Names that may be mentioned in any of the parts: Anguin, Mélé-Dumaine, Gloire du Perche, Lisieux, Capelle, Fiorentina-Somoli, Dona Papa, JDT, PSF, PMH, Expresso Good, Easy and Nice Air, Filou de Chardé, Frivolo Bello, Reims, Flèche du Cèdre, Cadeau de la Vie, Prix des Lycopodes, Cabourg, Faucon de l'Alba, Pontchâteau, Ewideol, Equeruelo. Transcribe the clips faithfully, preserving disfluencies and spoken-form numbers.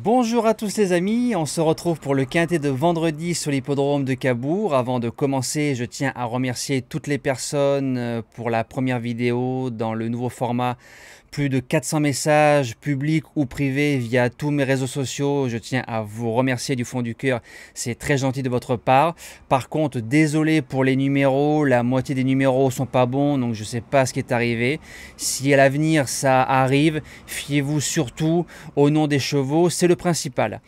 Bonjour à tous les amis, on se retrouve pour le quintet de vendredi sur l'hippodrome de Cabourg. Avant de commencer, je tiens à remercier toutes les personnes pour la première vidéo dans le nouveau format. Plus de quatre cents messages publics ou privés via tous mes réseaux sociaux. Je tiens à vous remercier du fond du cœur. C'est très gentil de votre part. Par contre, désolé pour les numéros. La moitié des numéros sont pas bons, donc je ne sais pas ce qui est arrivé. Si à l'avenir ça arrive, fiez-vous surtout au nom des chevaux. C'est le principal.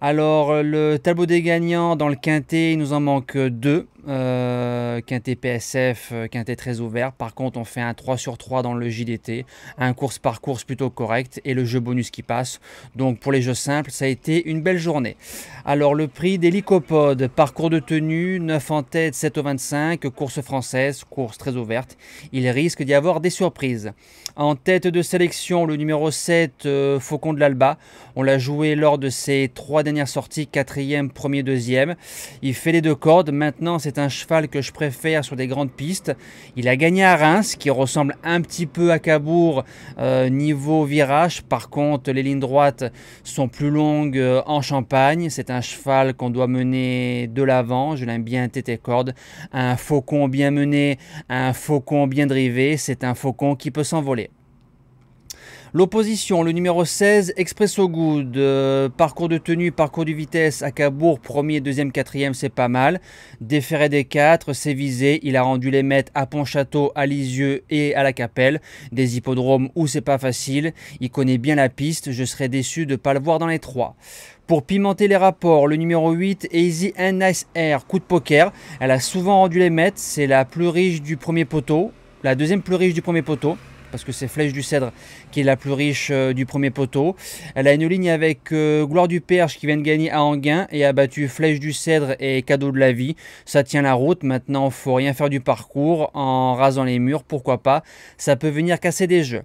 Alors, le tableau des gagnants dans le quintet, il nous en manque deux. Euh, quintet P S F, quintet très ouvert. Par contre, on fait un trois sur trois dans le J D T, un course par course plutôt correct et le jeu bonus qui passe. Donc pour les jeux simples, ça a été une belle journée. Alors le prix des Lycopodes, parcours de tenue, neuf en tête, sept au vingt-cinq, course française, course très ouverte. Il risque d'y avoir des surprises. En tête de sélection, le numéro sept, euh, Faucon de l'Alba. On l'a joué lors de ses trois dernières sorties, quatrième, premier, deuxième. Il fait les deux cordes. Maintenant, c'est C'est un cheval que je préfère sur des grandes pistes. Il a gagné à Reims, qui ressemble un petit peu à Cabourg euh, niveau virage. Par contre, les lignes droites sont plus longues euh, en Champagne. C'est un cheval qu'on doit mener de l'avant. Je l'aime bien tété corde. Un faucon bien mené, un faucon bien drivé. C'est un faucon qui peut s'envoler. L'opposition, le numéro seize, Expresso Good, euh, parcours de tenue, parcours de vitesse à Cabourg, premier, deuxième, quatrième, c'est pas mal. Déféré des quatre, c'est visé, il a rendu les maîtres à Pontchâteau, à Lisieux et à la Capelle, des hippodromes où c'est pas facile. Il connaît bien la piste, je serais déçu de ne pas le voir dans les trois. Pour pimenter les rapports, le numéro huit, Easy and Nice Air, coup de poker. Elle a souvent rendu les maîtres, c'est la plus riche du premier poteau, la deuxième plus riche du premier poteau. Parce que c'est Flèche du Cèdre qui est la plus riche euh, du premier poteau. Elle a une ligne avec euh, Gloire du Perche qui vient de gagner à Anguin et a battu Flèche du Cèdre et Cadeau de la Vie. Ça tient la route. Maintenant, il ne faut rien faire du parcours en rasant les murs. Pourquoi pas? Ça peut venir casser des jeux.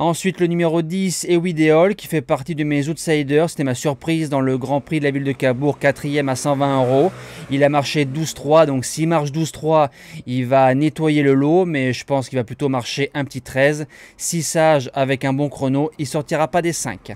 Ensuite, le numéro dix, Ewideol, qui fait partie de mes outsiders. C'était ma surprise dans le Grand Prix de la ville de Cabourg, quatrième à cent vingt euros. Il a marché douze trois, donc s'il marche douze trois, il va nettoyer le lot, mais je pense qu'il va plutôt marcher un petit treize. Si sage, avec un bon chrono, il ne sortira pas des cinq.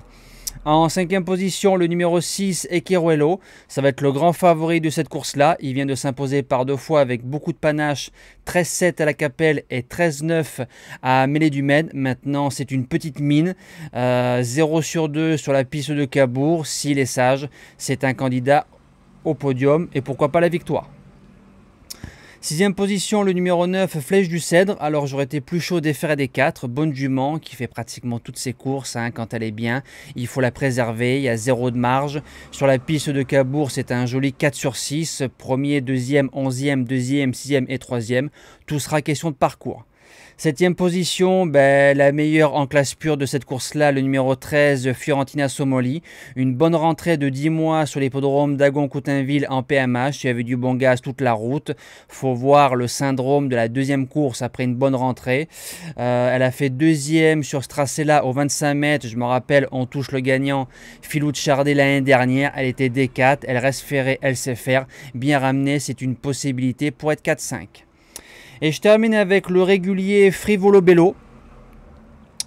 En cinquième position, le numéro six, Equeruelo. Ça va être le grand favori de cette course-là. Il vient de s'imposer par deux fois avec beaucoup de panache. treize sept à la Capelle et treize neuf à Mélé-Dumaine. Maintenant, c'est une petite mine. Euh, zéro sur deux sur la piste de Cabourg. S'il est sage, c'est un candidat au podium et pourquoi pas la victoire. Sixième position, le numéro neuf, Flèche du Cèdre. Alors j'aurais été plus chaud des ferrets des quatre. Bonne jument qui fait pratiquement toutes ses courses hein, quand elle est bien. Il faut la préserver, il y a zéro de marge. Sur la piste de Cabourg, c'est un joli quatre sur six. Premier, deuxième, onzième, deuxième, sixième et troisième. Tout sera question de parcours. Septième position, ben, la meilleure en classe pure de cette course-là, le numéro treize, Fiorentina-Somoli. Une bonne rentrée de dix mois sur l'hippodrome d'Agon-Coutainville en P M H. Il y avait du bon gaz toute la route. Faut voir le syndrome de la deuxième course après une bonne rentrée. Euh, elle a fait deuxième sur ce tracé-là au vingt-cinq mètres. Je me rappelle, on touche le gagnant Filou de Chardé l'année dernière. Elle était D quatre, elle reste ferrée, elle sait faire. Bien ramenée, c'est une possibilité pour être quatre cinq. Et je termine avec le régulier Frivolo Bello.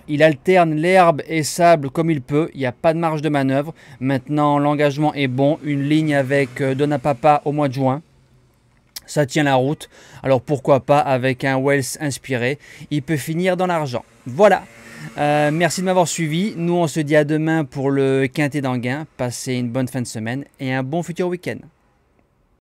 Il alterne l'herbe et sable comme il peut. Il n'y a pas de marge de manœuvre. Maintenant, l'engagement est bon. Une ligne avec Dona Papa au mois de juin. Ça tient la route. Alors pourquoi pas avec un Wells inspiré. Il peut finir dans l'argent. Voilà. Euh, merci de m'avoir suivi. Nous, on se dit à demain pour le quintet d'Anguin. Passez une bonne fin de semaine et un bon futur week-end.